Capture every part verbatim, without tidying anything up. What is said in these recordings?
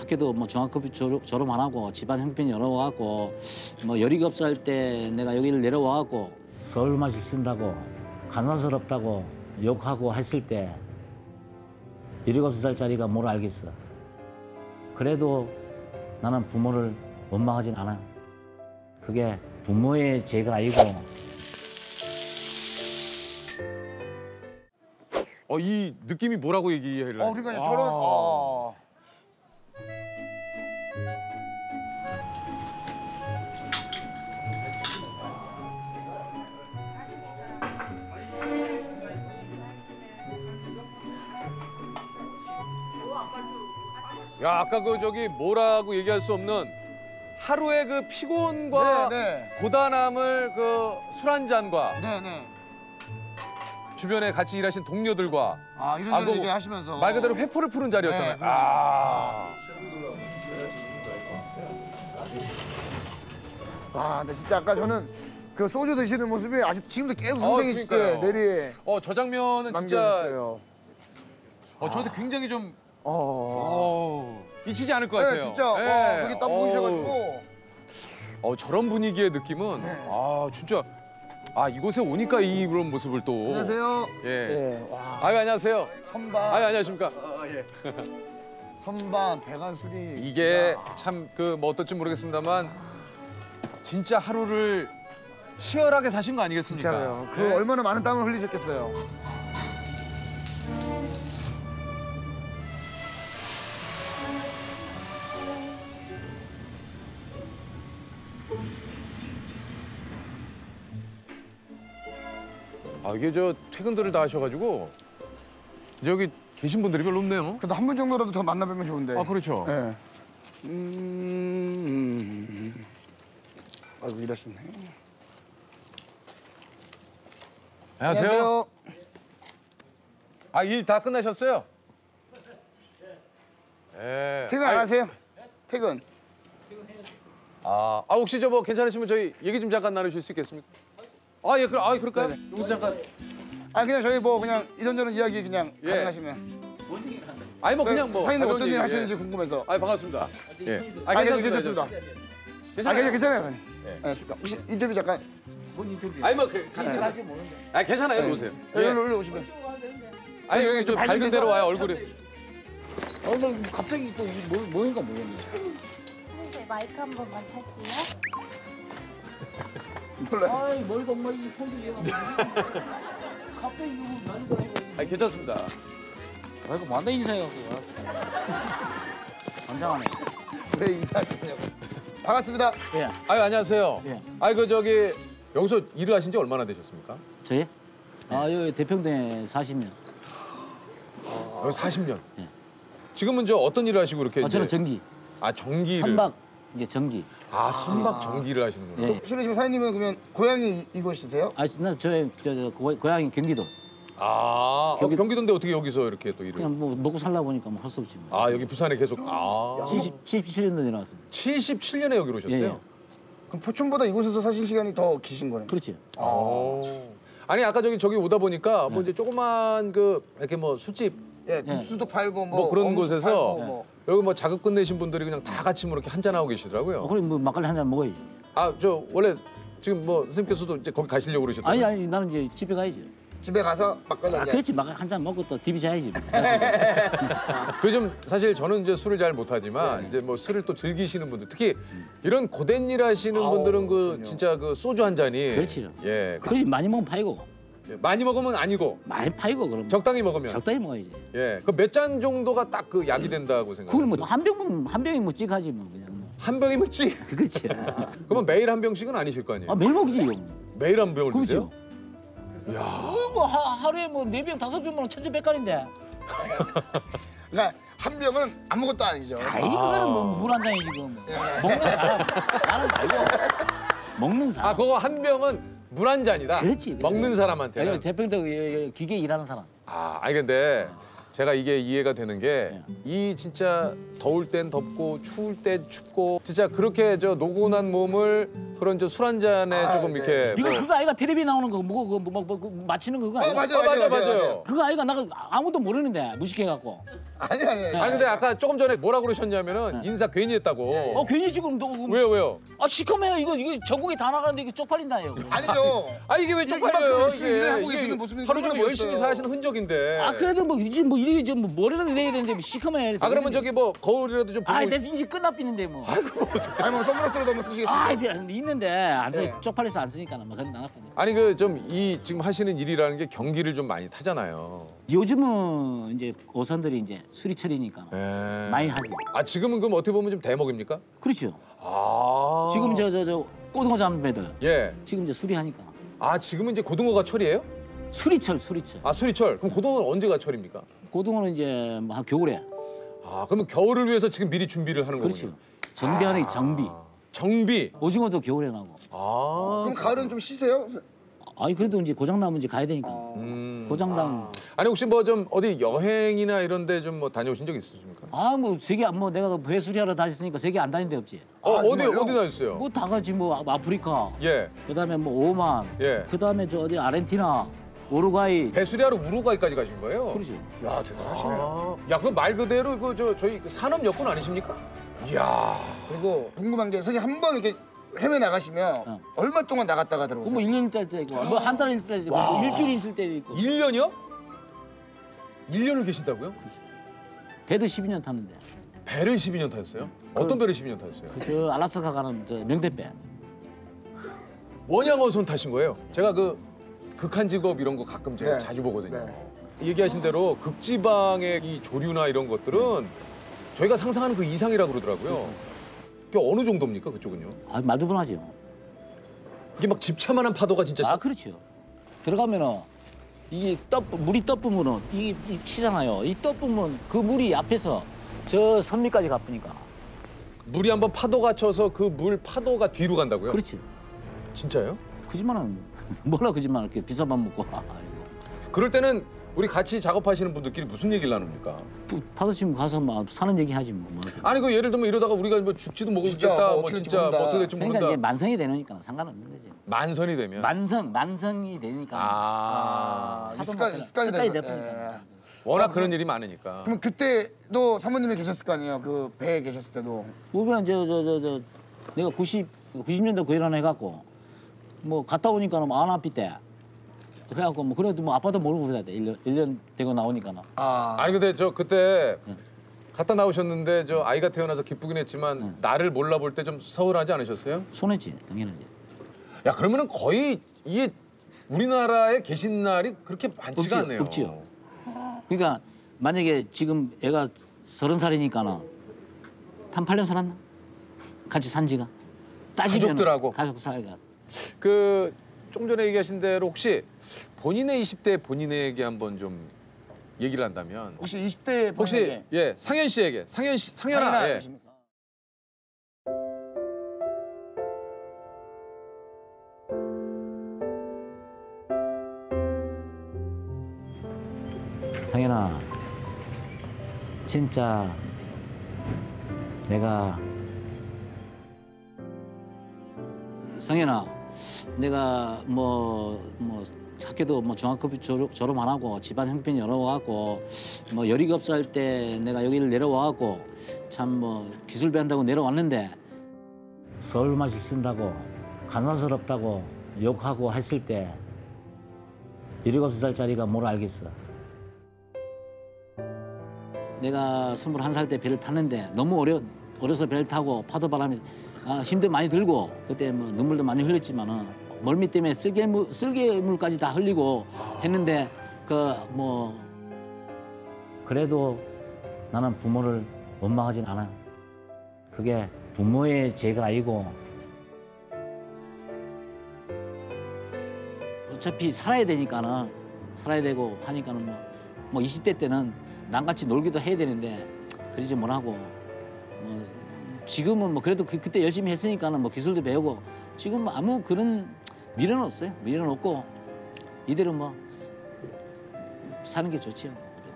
학교도 뭐 중학교 졸업, 졸업 안 하고 집안 형편이 어려워갖고 뭐 열일곱 살 때 내가 여기를 내려와갖고 서울 맛이 쓴다고 가난스럽다고 욕하고 했을 때 열일곱 살짜리가 뭘 알겠어. 그래도 나는 부모를 원망하진 않아. 그게 부모의 죄가 아니고. 어, 이 느낌이 뭐라고 얘기하려고? 어, 그러니까 저런. 아. 어. 야, 아까 그 저기 뭐라고 얘기할 수 없는 하루의 그 피곤과 네네. 고단함을 그 술 한 잔과 네네. 주변에 같이 일하신 동료들과 아 이런 아, 얘기 하시면서 말 그대로 회포를 푸는 자리였잖아요. 네, 아. 아, 근데 진짜 아까 저는 그 소주 드시는 모습이 아직 지금도 계속 선생님 그 내리. 어, 저 장면은 남겨주세요. 진짜. 어, 저한테 굉장히 좀. 어. 잊히지 않을 것 같아요. 네, 진짜. 네. 와, 그게 딱 보이셔가지고. 어, 저런 분위기의 느낌은 네. 아 진짜. 아 이곳에 오니까 이 그런 모습을 또. 안녕하세요. 예. 예. 와. 아유 안녕하세요. 선반. 아유 안녕하십니까. 어, 예. 선반 배관술이. 이게 참 그 뭐 어떨지 모르겠습니다만 진짜 하루를 치열하게 사신 거 아니겠습니까? 진짜요. 그 네. 얼마나 많은 땀을 흘리셨겠어요. 아, 이게 저 퇴근들을 다 하셔가지고 이제 여기 계신 분들이 별로 없네요. 그래도 한 분 정도라도 더 만나뵈면 좋은데. 아, 그렇죠. 예. 네. 음. 아이고, 일하시네. 안녕하세요. 안녕하세요. 아, 일 다 끝나셨어요? 예. 퇴근 안 하세요? 퇴근. 아, 아 혹시 저 뭐 괜찮으시면 저희 얘기 좀 잠깐 나누실 수 있겠습니까? 아, 예, 그럼, 아, 그럴까요? 네네. 여기서 잠깐. 아, 그냥 저희 뭐 그냥 이런저런 이야기 그냥 예. 가능하시면. 뭔 얘기를 한다. 아니, 뭐 그냥 뭐. 사장님 어떤 일 하시는지 예. 궁금해서. 아, 반갑습니다. 예. 아, 괜찮습니다. 아, 괜찮아요. 예. 혹시 인터뷰 잠깐. 뭔 인터뷰? 아니, 뭐 그. 인터뷰 할지 모르는데. 아, 괜찮아요. 여기 오세요. 여기로 올라오시면. 아니, 여기 좀 밝은 데로 와요, 얼굴이. 어, 나 갑자기 또 뭐, 뭐인가 모르겠네. 선생님, 마이크 한 번만 탈게요. 놀랐어. 아이, 머리가 엄마 이 손들려. 갑자기 이거 난리가 아니고. 아니, 괜찮습니다. 아, 이거 만나 인사해요. 환장하네. 왜 인사하시냐고. 반갑습니다. 예. 아유, 안녕하세요. 예. 아이, 그 저기 여기서 일을 하신 지 얼마나 되셨습니까? 저희? 네. 아, 여기 대평대 사십 년. 아, 여기 사십 년? 예. 지금은 저 어떤 일을 하시고 이렇게 아, 이제? 저는 전기. 아, 전기를? 선박, 이제 전기. 아, 선박 아. 전기를 하시는구나. 네. 실은 지금 사장님은 그러면 고향이 이곳이세요? 아, 나 저의 저, 저, 고, 고향이 경기도. 아, 경기... 어, 경기도인데 어떻게 여기서 이렇게 또 일을? 그냥 뭐 먹고 살라 보니까 뭐 할 수 없지 뭐. 아, 여기 부산에 계속. 아. 칠십칠 년도에 일어났습니다. 칠십칠 년에 여기로 오셨어요? 예. 그럼 포천보다 이곳에서 사신 시간이 더 기신 거네요? 그렇지. 아. 아니, 아까 저기 저기 오다 보니까 네. 뭐 이제 조그만 그 이렇게 뭐 술집, 예, 국수도 네. 팔고 뭐, 뭐 그런 곳에서. 팔고 뭐. 여기 뭐 자급 끝내신 분들이 그냥 다 같이 뭐 이렇게 한잔하고 계시더라고요. 그럼 뭐 막걸리 한잔 먹어야지. 아, 저 원래 지금 뭐 선생님께서도 이제 거기 가시려고 그러셨던 아니, 아니, 나는 이제 집에 가야지. 집에 가서 막걸리 한잔. 아, 그렇지, 막걸리 한잔 먹고 또 디비 자야지. 그 좀 사실 저는 이제 술을 잘 못하지만 네. 이제 뭐 술을 또 즐기시는 분들 특히 이런 고된 일 하시는 아오, 분들은 그 그렇군요. 진짜 그 소주 한 잔이. 그렇지. 예. 그렇지, 많이 먹으면 파이고. 많이 먹으면 아니고 많이 파이고 그럼 적당히 먹으면 적당히 먹어야지. 예, 그 몇 잔 정도가 딱 그 약이 된다고 생각해요. 그걸 뭐 한 병은 한 병이 뭐 찍하지 뭐 그냥 뭐. 한 병이 뭐 찍. 그렇지. 그러면 매일 한 병씩은 아니실 거 아니에요? 아, 매일 먹지. 매일 한 병을 드세요? 이야. 뭐 하, 하루에 뭐 네 병 다섯 병만 천지백갈인데. 그러니까 한 병은 아무것도 아니죠. 아이, 그거는 뭐 물 한 잔이지 뭐. 먹는 사람 나는 말고 먹는 사람. 아, 그거 한 병은. 물 한 잔이다. 그렇지. 먹는 사람한테는. 아니, 대평대 기계 일하는 사람. 아, 아니 근데 제가 이게 이해가 되는 게 이 진짜 더울 땐 덥고 추울 땐 춥고 진짜 그렇게 저 노곤한 몸을 그런 저 술 한 잔에 아, 조금 네. 이렇게 이거 뭐. 그거 아이가 텔레비 나오는 거 뭐고 그거 뭐, 뭐, 뭐, 맞히는 그거 아이가? 어, 맞아, 어, 맞아, 맞아요, 맞아요. 맞아요. 그거 아이가 나 아무도 모르는데 무식해 갖고. 아니 아니. 아니, 아니 근데 아까 조금 전에 뭐라 그러셨냐면은 네. 인사 괜히 했다고. 네. 어 괜히 지금 너 왜요 왜요? 아 시커매요 이거 이거 전국에 다 나가는데 이거 쪽팔린다 이거. 아니죠. 아 이게 왜 쪽팔려요? 이게, 이게, 이게 하루 종일 열심히 사시는 흔적인데. 아 그래도 뭐 이제 뭐 이게 좀 뭐 머리라도 내야 되는데 뭐 시커매요. 아 그러면 저기 뭐 거울이라도 좀 보고. 아 내가 이제 끝났비는데 뭐. 아니 뭐 선글라스라도 한번 쓰시겠어요? 아 있는데 안 쓰, 네. 쪽팔려서 안 쓰니까 막 그냥 나갔거든요. 아니 그 좀 이 지금 하시는 일이라는 게 경기를 좀 많이 타잖아요. 요즘은 이제 어선들이 이제 수리철이니까 네. 많이 하죠. 아 지금은 그럼 어떻게 보면 좀 대목입니까? 그렇죠. 아 지금 저 저 저 고등어 잡배들. 예. 지금 이제 수리하니까. 아 지금은 이제 고등어가 철이에요? 수리철 수리철. 아 수리철. 그럼 고등어는 언제가 철입니까? 고등어는 이제 뭐 한 겨울에. 아 그러면 겨울을 위해서 지금 미리 준비를 하는 그렇죠. 거군요. 그렇죠. 정비하는 아 정비. 정비. 오징어도 겨울에 나고. 아. 그럼 가을은 좀 쉬세요? 아니 그래도 이제 고장 나면 이제 가야 되니까. 음. 고장 나면. 아. 아니 혹시 뭐 좀 어디 여행이나 이런데 좀 뭐 다녀오신 적 있으십니까? 아 뭐 세계 뭐 내가 배 수리하러 다녔으니까 세계 안 다닌 데 없지. 어 아, 어디 어디 다녔어요? 뭐 다 같이 뭐 아프리카. 예. 그다음에 뭐 오만. 예. 그다음에 저 어디 아르헨티나. 우루과이. 배수리하러 우루과이까지 가신 거예요? 그러죠. 야 대단하시네요. 아. 야 그 말 그대로 그 저 저희 산업 여건 아니십니까? 이야. 그리고 궁금한 게 선생님 한 번 이렇게 해외 나가시면 어. 얼마 동안 나갔다가 들어오세요? 뭐 일 년 있을 때도 있고 뭐 한 달 있을 때도 있고 뭐 일주일 있을 때도 있고. 일 년이요? 일 년을 계신다고요? 배도 십이 년 탔는데. 배를 십이 년 타셨어요? 응. 어떤 그, 배를 십이 년 타셨어요? 그, 그 알라스카 가는 저 명태배. 원양어선 타신 거예요? 제가 그 극한 직업 이런 거 가끔 제가 네. 자주 보거든요. 네. 얘기하신 대로 극지방의 이 조류나 이런 것들은 네. 저희가 상상하는 그 이상이라고 그러더라고요. 그게 어느 정도입니까, 그쪽은요? 아, 말두분하죠. 이게 막 집차만한 파도가 진짜. 아, 그렇죠. 들어가면은 이게 떠, 물이 떠뿜으면 이게 치잖아요. 이 떠뿜은 그 물이 앞에서 저 선미까지 가쁘니까. 물이 한번 파도가 쳐서 그 물 파도가 뒤로 간다고요? 그렇죠. 진짜요? 거짓말하는 뭐라 거짓말 이렇게 비싸밥 먹고. 그럴 때는. 우리 같이 작업하시는 분들끼리 무슨 얘기를 나눕니까? 파도 치면 가서 막 사는 얘기 하지 뭐. 아니 그 예를 들면 이러다가 우리가 뭐 죽지도 모르겠다, 뭐 진짜 뭐 어떻게 될지 모른다. 그러니까 이제 만성이 되니까 상관없는 거지. 만성이 되면? 만성, 만성이 되니까. 아, 아 습관, 습관이 되니까. 워낙 아, 그런 일이 많으니까. 그럼 그때도 사모님이 계셨을 거 아니에요? 그 배에 계셨을 때도. 우리는 저 저 저 저 내가 구십 년대 고일하나 해갖고 뭐 갔다 오니까 뭐 아나피 때. 그래갖고 뭐 그래도 뭐 아빠도 모르고 그래야 돼. 일 년 일 년 되고 나오니까 막. 아. 아니 근데 저 그때 응. 갔다 나오셨는데 저 아이가 태어나서 기쁘긴 했지만 응. 나를 몰라볼 때 좀 서운하지 않으셨어요? 손했지 당연하지. 야 그러면은 거의 이게 우리나라에 계신 날이 그렇게 많지가 없지요, 않네요. 없지요. 그러니까 만약에 지금 애가 서른 살이니까는 한 팔 년 살았나? 같이 산 지가. 가족들하고. 가족 살이가. 그. 조금 전에 얘기하신 대로 혹시 본인의 이십 대 본인에게 한번 좀 얘기를 한다면 혹시 이십 대 본인에게 예 상현 씨에게 상현 씨 상현아 예. 상현아 진짜 내가 상현아. 내가 뭐, 뭐 학교도 뭐 중학교 졸업, 졸업 안 하고 집안 형편이 어려워갖고 뭐 열일곱 살 때 내가 여기를 내려와갖고 참 뭐 기술배 한다고 내려왔는데 서울 맛이 쓴다고 간사스럽다고 욕하고 했을 때 열일곱 살짜리가 뭘 알겠어. 내가 스물한 살 때 배를 탔는데 너무 어려, 어려서 배를 타고 파도바람이 아, 힘도 많이 들고 그때 뭐 눈물도 많이 흘렸지만은 멀미 때문에 쓸개물, 쓸개물까지 다 흘리고 했는데 그 뭐 그래도 나는 부모를 원망하진 않아. 그게 부모의 죄가 아니고 어차피 살아야 되니까는 살아야 되고 하니까는 뭐, 뭐 이십 대 때는 남같이 놀기도 해야 되는데 그러지 못하고 뭐 지금은 뭐 그래도 그, 그때 열심히 했으니까는 뭐 기술도 배우고 지금 뭐 아무 그런 미련은 없어요. 미련은 없고 이대로 뭐 사는 게 좋지요.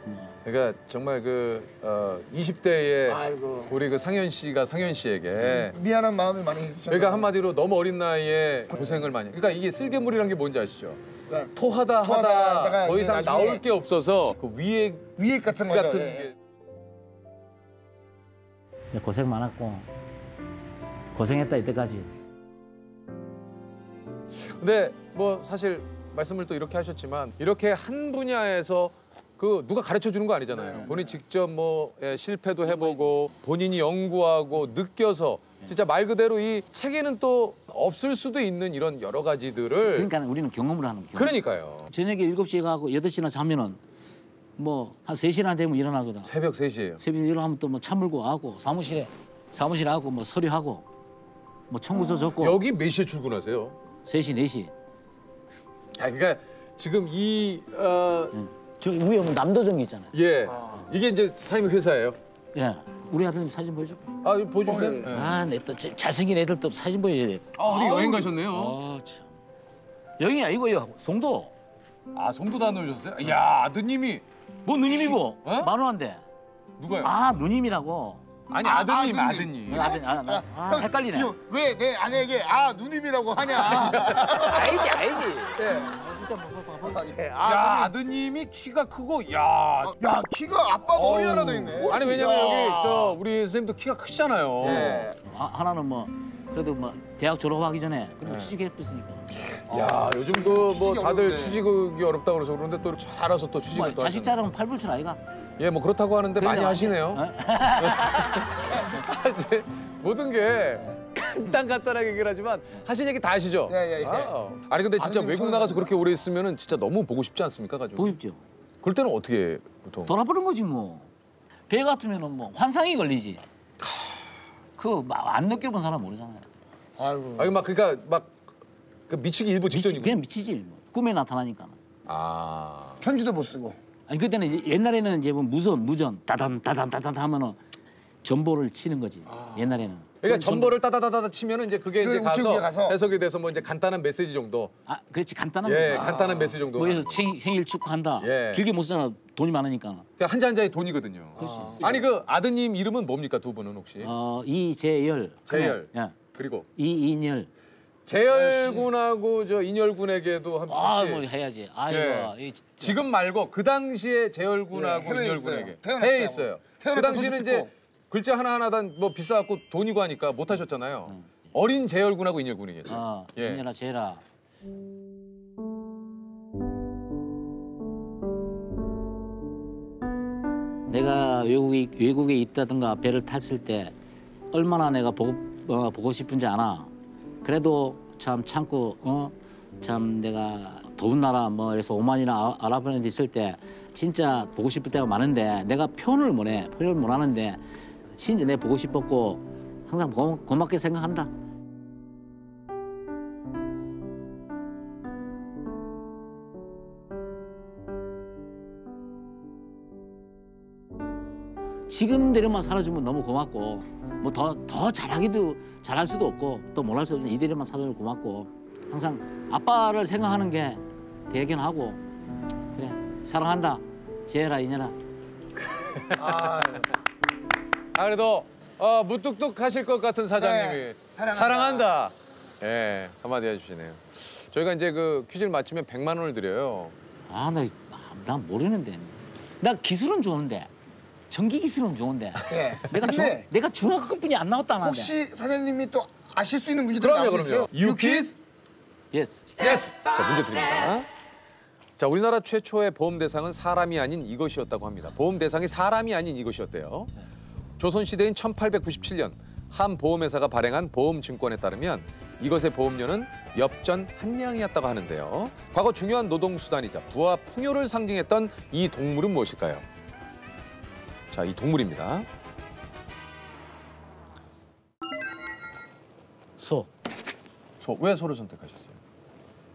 뭐. 그러니까 정말 그 어, 이십 대의 아이고. 우리 그 상현 씨가 상현 씨에게 미안한 마음이 많이 있으셨나요? 그러니까 한마디로 너무 어린 나이에 고생을 많이. 그러니까 이게 쓸개물이라는 게 뭔지 아시죠? 그러니까 토하다 하다 더 이상 나올 게 없어서 그 위액 위액 같은 거죠. 같은 예. 게. 고생 많았고 고생했다 이때까지. 근데 뭐 사실 말씀을 또 이렇게 하셨지만 이렇게 한 분야에서 그 누가 가르쳐 주는 거 아니잖아요. 네. 본인 직접 뭐 예, 실패도 해보고 본인이 연구하고 느껴서 진짜 말 그대로 이 책에는 또 없을 수도 있는 이런 여러 가지들을 그러니까 우리는 경험을 하는 거예요. 그러니까요. 저녁에 일곱 시에 가고 여덟 시나 자면은 뭐 한 세 시나 되면 일어나거든. 새벽 세 시예요. 새벽에 일어나면 또 뭐 차 물고 하고 사무실에 사무실 하고 뭐 서류하고 뭐 청구서 적고. 여기 몇 시에 출근하세요? 세 시, 네 시. 아 그러니까 지금 이 어... 응. 저 위에 남도정이 있잖아요. 예. 아. 이게 이제 사장님 회사예요. 예. 우리 아들 사진 보여줘. 아, 보여주세요. 어, 예. 아, 내 또 잘생긴 애들 또 사진 보여줘야 돼. 아, 우리 아, 여행 가셨네요. 아, 참. 여행이 아니고요. 송도. 아, 송도 다녀오셨어요? 네. 야, 누님이. 뭐 누님이고? 어? 만원한데. 누가요? 아, 누님이라고. 아니, 아, 아드님, 아, 아드님. 아드님. 아, 나, 아, 헷갈리네. 왜 내 아내에게 아, 누님이라고 하냐. 알지, 알지. 예. 예, 아, 야, 아드님. 아드님이 키가 크고, 야. 야, 키가 아빠 머리 하나 더 있네. 아니, 왜냐면 여기 저 우리 선생님도 키가 크시잖아요. 예. 아, 하나는 뭐, 그래도 뭐, 대학 졸업하기 전에 예. 취직했으니까. 야, 아, 요즘 그 뭐 다들 취직이 어렵다고 그래서 그런데 또 잘 알아서 또 취직을 또 하시네. 자식 자랑은 팔불출 아이가? 예, 뭐 그렇다고 하는데 많이 안 하시네요. 안 모든 게. 간단 간단하게 얘기를 하지만 하신 얘기 다 아시죠? 예, 예, 예. 아, 아니 근데 진짜 아니, 외국 나가서 그렇게 오래 있으면은 진짜 너무 보고 싶지 않습니까, 가족? 보고 싶죠. 그럴 때는 어떻게 보통? 돌아보는 거지 뭐. 배 같으면은 뭐 환상이 걸리지. 그거 막 안 느껴본 사람 모르잖아요. 아이고. 아니 막 그러니까 막 그 미치기 일보 직전이고. 그냥 미치지 일보. 꿈에 나타나니까. 아. 편지도 못 쓰고. 아니 그때는 옛날에는 이제 뭐 무전 무전 따단 따단 따단 하면은 전보를 치는 거지. 아. 옛날에는. 그러니까 전보를 따다다다 치면은 이제 그게 이제 가서, 가서 해석이 돼서 뭐 이제 간단한 메시지 정도. 아, 그렇지 간단한. 예, 아. 간단한 메시지 정도. 거기서 생일 축하한다. 예. 길게 못 쓰잖아. 돈이 많으니까. 그러니까 한 자 한 자의 돈이거든요. 그렇지. 아. 아니 그 아드님 이름은 뭡니까 두 분은 혹시? 어, 이재열. 재열. 예. 그리고 이인열. 재열 군하고 저 인열 군에게도 한 번씩. 아, 뭐 해야지. 아이고. 예. 지금 말고 그 당시에 재열 군하고 예, 인열 군에게. 해외에 있어요. 그 당시는 이제. 글자 하나하나단 뭐 비싸갖고 돈이고 하니까 못 하셨잖아요. 응. 어린 재열군하고 인열군이겠죠. 아, 예. 인열아, 재열아. 내가 외국에, 외국에 있다든가 배를 탔을 때 얼마나 내가 보고, 어, 보고 싶은지 아나. 그래도 참 참고 어? 참 내가 더운 나라 뭐 그래서 오만이나 아랍에는 있을 때 진짜 보고 싶을 때가 많은데 내가 표현을 못해. 표현을 못 하는데 진짜 내 보고 싶었고 항상 고, 고맙게 생각한다. 지금대로만 살아주면 너무 고맙고 뭐 더 더 잘하기도 잘할 수도 없고 또 못할 수 없는 이대로만 살아주면 고맙고 항상 아빠를 생각하는 게 대견하고 그래 사랑한다 재혜라 인연아. 아 그래도 어, 무뚝뚝하실 것 같은 사장님이 네, 사랑한다. 사랑한다. 예 한마디 해주시네요. 저희가 이제 그 퀴즈를 맞히면 백만 원을 드려요. 아 나 나 모르는데 나 기술은 좋은데 전기 기술은 좋은데 네. 내가 중 내가 중학교뿐이 안 나왔다 하는데 혹시 사장님이 또 아실 수 있는 문제들 나올 수 있어요? 유퀴즈 예스 예스 자 문제 드립니다. 자 우리나라 최초의 보험 대상은 사람이 아닌 이것이었다고 합니다. 보험 대상이 사람이 아닌 이것이었대요. 네. 조선시대인 천팔백구십칠 년 한 보험회사가 발행한 보험증권에 따르면 이것의 보험료는 엽전 한 냥이었다고 하는데요. 과거 중요한 노동수단이자 부와 풍요를 상징했던 이 동물은 무엇일까요? 자, 이 동물입니다. 소. 소. 왜 소를 선택하셨어요?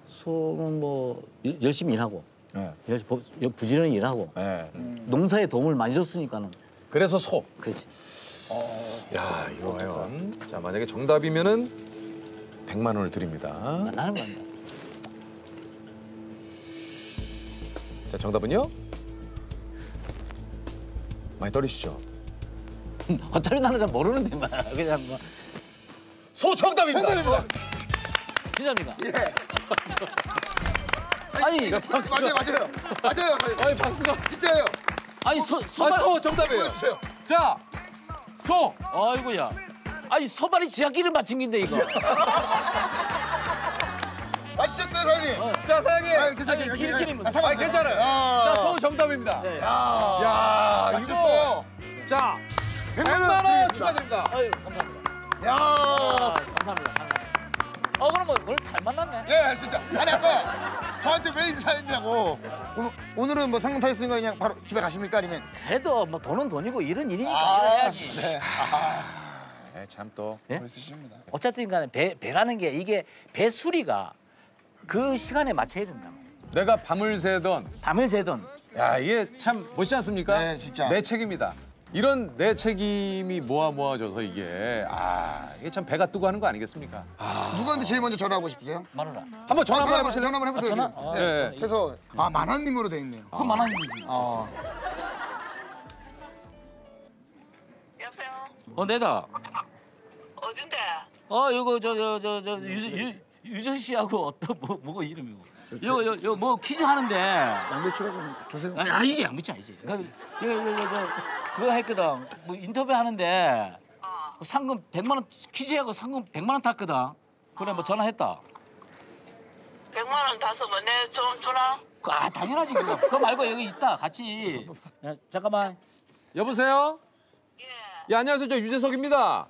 소는 뭐 열심히 일하고, 네. 부지런히 일하고, 네. 농사에 도움을 많이 줬으니까는. 그래서 소. 그렇지. 어... 야, 이거 과연. 자, 만약에 정답이면은 백만 원을 드립니다. 나는 모른다. 자, 정답은요? 많이 떨리시죠? 어차피 나는 잘 모르는데 막 그냥 뭐. 소 정답입니다. 정답입니다. 진짜입니다. 예. 아니 박수. 맞아요, 맞아요. 맞아요, 맞아요. 아니 박수가 진짜예요. 아니 소 소발. 아, 소 정답이에요. 자, 소. 아이고야. 아니 소발이 지하길을 맞힌 긴데 이거. 맛있었어요, 사장님. 어. 자, 사장님. 아니, 괜찮아요. 아니, 아니, 아니, 아니, 아니 괜찮아요. 아, 자, 소 정답입니다. 네. 아, 야, 이거. 자, 백만 원 추가됩니다. 아유, 감사합니다. 야, 아, 감사합니다. 감사합니다. 어, 그럼 뭐, 오늘 잘 만났네. 예, 진짜. 아니, 아까 저한테 왜 인사했냐고. 오늘, 오늘은 뭐 상금 타셨으니까 그냥 바로 집에 가십니까? 아니면? 그래도 뭐 돈은 돈이고 일은 일이니까 아, 일을 해야지. 네. 아. 네, 참 또 멋있으십니다. 네? 어쨌든 간에 배, 배라는 게 이게 배 수리가 그 시간에 맞춰야 된다. 내가 밤을 새던 밤을 새던 야, 이게 참 멋있지 않습니까? 네, 진짜. 내 책임이다. 이런 내 책임이 모아 모아져서 이게 아, 이게 참 배가 뜨고 하는 거 아니겠습니까? 아... 누구한테 제일 먼저 전화하고 싶으세요? 만원아. 한번 전화 한번 해보실래요? 전화 한번 해보세요. 아, 전화? 아, 네. 그래서 아, 만원님으로 돼 있네요. 그건 만원님이지. 아. 여보세요? 어, 내다. 어딘데? 어, 이거 저 저 저 저 유유 유전 씨하고 어떤 뭐 뭐가 이름이고? 이거 이거, 이거 뭐 퀴즈 하는데. 양배추라고 조세호. 아니 아니지 양배추 아니지. 이거 이거 이거 그거 했거든. 뭐 인터뷰 하는데 어. 상금 백만 원 퀴즈하고 상금 백만 원 탔거든. 그래 뭐 전화했다. 백만 원 타서 뭐 내 좀 주나? 아 당연하지 그거. 그거 말고 여기 있다 같이. 야, 잠깐만. 여보세요? 예. 예 안녕하세요 저 유재석입니다.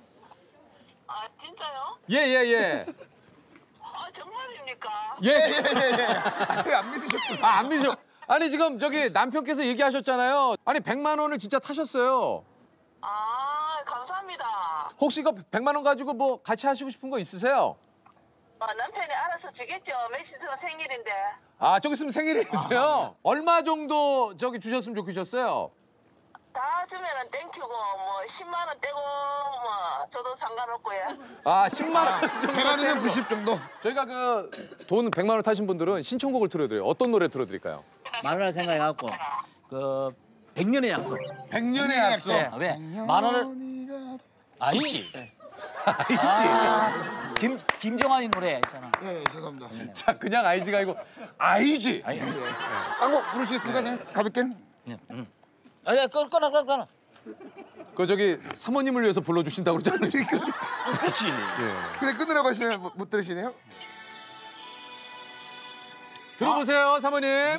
아 진짜요? 예예예. 예, 예. 아 정말입니까? 예예예. 저희 안 믿으셨구나. 아, 안 믿으셨. 아니 지금 저기 남편께서 얘기하셨잖아요. 아니 백만 원을 진짜 타셨어요. 아 감사합니다. 혹시 그 백만 원 가지고 뭐 같이 하시고 싶은 거 있으세요? 아 남편이 알아서 주겠죠. 몇 시 있으면 생일인데. 아 좀 있으면 생일이세요? 아, 얼마 정도 저기 주셨으면 좋겠어요? 다 주면은 땡큐고 뭐 십만 원 떼고 뭐 저도 상관없고요. 아 십만 원 정도. 백만 원이면 구십 정도. 저희가 그 돈 백만 원 타신 분들은 신청곡을 틀어드려요. 어떤 노래 틀어드릴까요? 만원을 생각해갖고 그 백년의 약속. 백년의 약속. 네, 왜? 만원을 아니지. 아이지. 아, 김 김정환이 노래 있잖아. 예, 예 죄송합니다. 네. 자 그냥 아이지가 아니고 아이지. 아이지. 한곡 부르시겠습니까? 네. 가볍게. 네. 음. 아니야 꺼 꺼나 꺼나 꺼나. 그 저기 사모님을 위해서 불러주신다고 그러지 않습니까? 그렇지. 예. 근데 끊으라고 하시면 못, 못 들으시네요. 들어보세요 아. 사모님. 예.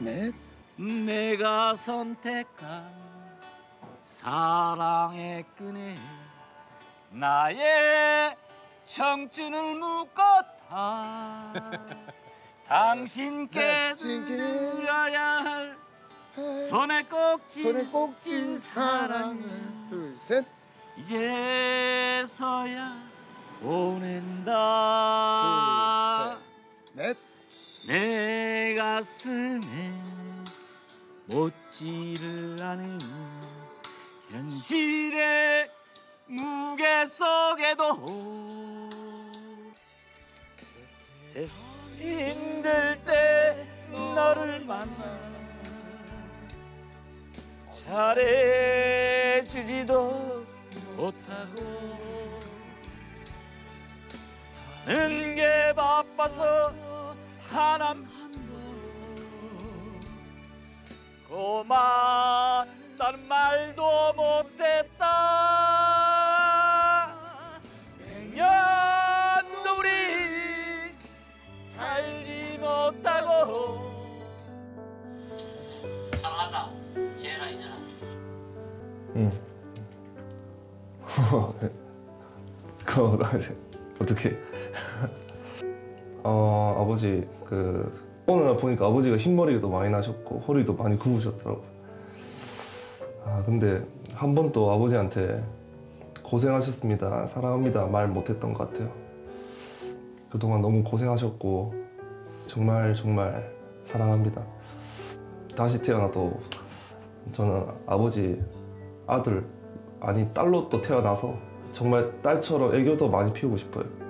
넷. 내가 선택한 사랑의 끈에 나의 청춘을 묶었다. 당신께 드려야 할 손에 꼭 쥔 사랑을 둘, 셋. 이제서야 보낸다. 둘, 셋, 넷. 내 가슴에 못지를 않은 현실의 무게 속에도 힘들 때 너를 만나 잘해주지도 못하고 사는 게 바빠서 하남 고맙다는 말도 못했다. 백년도 우리 살지 못하고 사랑한다. 재현아 이제는 응 그거 어떻게 어 아버지 그 어느 날 보니까 아버지가 흰머리도 많이 나셨고 허리도 많이 굽으셨더라고. 아 근데 한 번도 아버지한테 고생하셨습니다 사랑합니다 말 못했던 것 같아요. 그동안 너무 고생하셨고 정말 정말 사랑합니다. 다시 태어나도 저는 아버지 아들 아니 딸로 또 태어나서 정말 딸처럼 애교도 많이 피우고 싶어요.